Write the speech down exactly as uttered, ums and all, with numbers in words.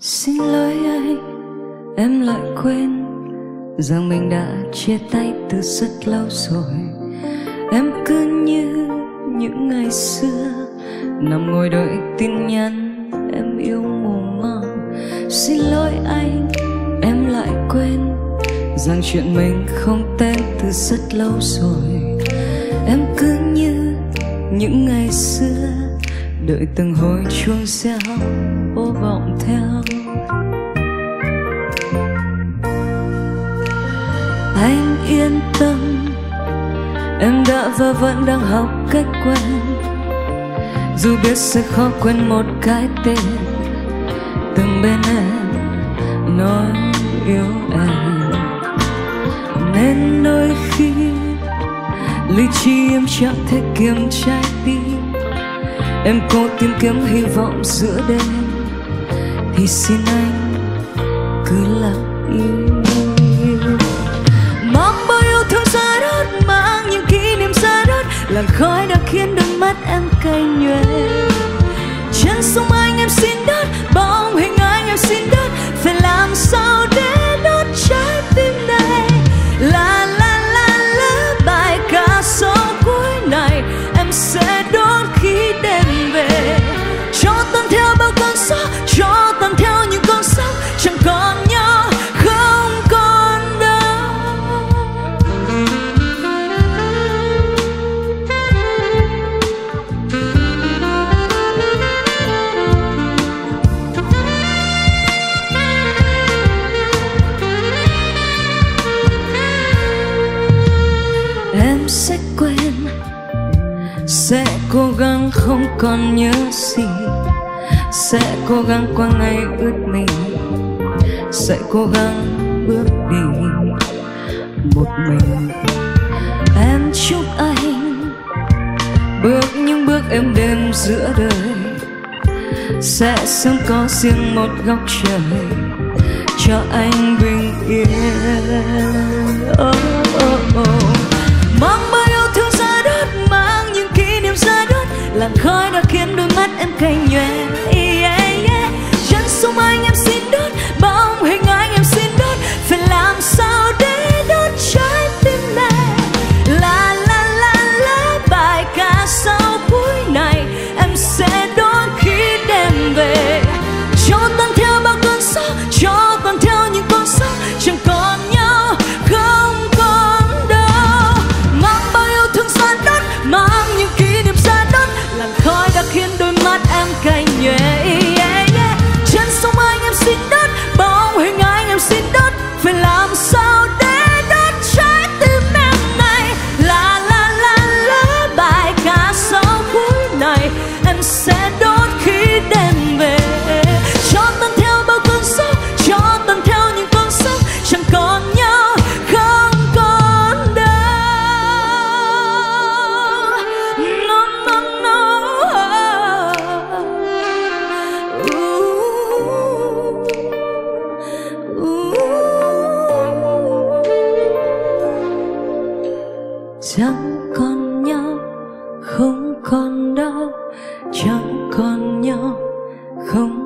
Xin lỗi anh, em lại quên rằng mình đã chia tay từ rất lâu rồi. Em cứ như những ngày xưa nằm ngồi đợi tin nhắn em yêu ngủ ngon. Xin lỗi anh, em lại quên rằng chuyện mình không tên từ rất lâu rồi. Em cứ như những ngày xưa đợi từng hồi chuông reo vô vọng theo. Anh yên tâm, em đã và vẫn đang học cách quen, dù biết sẽ khó quên một cái tên từng bên em nói yêu em. Nên đôi khi lý trí em chẳng thể kiềm trái tim, em cố tìm kiếm hy vọng giữa đêm, thì xin anh cứ lặng im. Làn khói đã khiến đôi mắt em cay nhòe. Trên sông anh em xin đốt, bóng hình anh em xin đốt. Phải làm sao để đốt trái tim này? La la la la bài ca số cuối này em sẽ đốt khi đêm về. Cho tan theo bao con số, cho tan theo những con sóng, chẳng còn nhau. Sẽ quên, sẽ cố gắng không còn nhớ gì, sẽ cố gắng qua ngày ướt mình, sẽ cố gắng bước đi một mình. Em chúc anh bước những bước êm đềm giữa đời, sẽ sớm có riêng một góc trời cho anh bình yên. Oh, oh, oh. Mang bao yêu thương ra đốt, mang những kỷ niệm ra đốt. Làn khói đã khiến đôi mắt em cay nhòe. Yeah, yeah. Chân sông anh em xin đốt, bóng hình anh em xin đốt. Phải làm sao để đốt trái tim này? La la la la bài ca sau cuối này em sẽ đốt khi đêm về. Cho tan theo bao cơn sóng, cho tan theo những con sóng, chẳng còn nhau. Chẳng còn nhau, không còn đau, chẳng còn nhau, không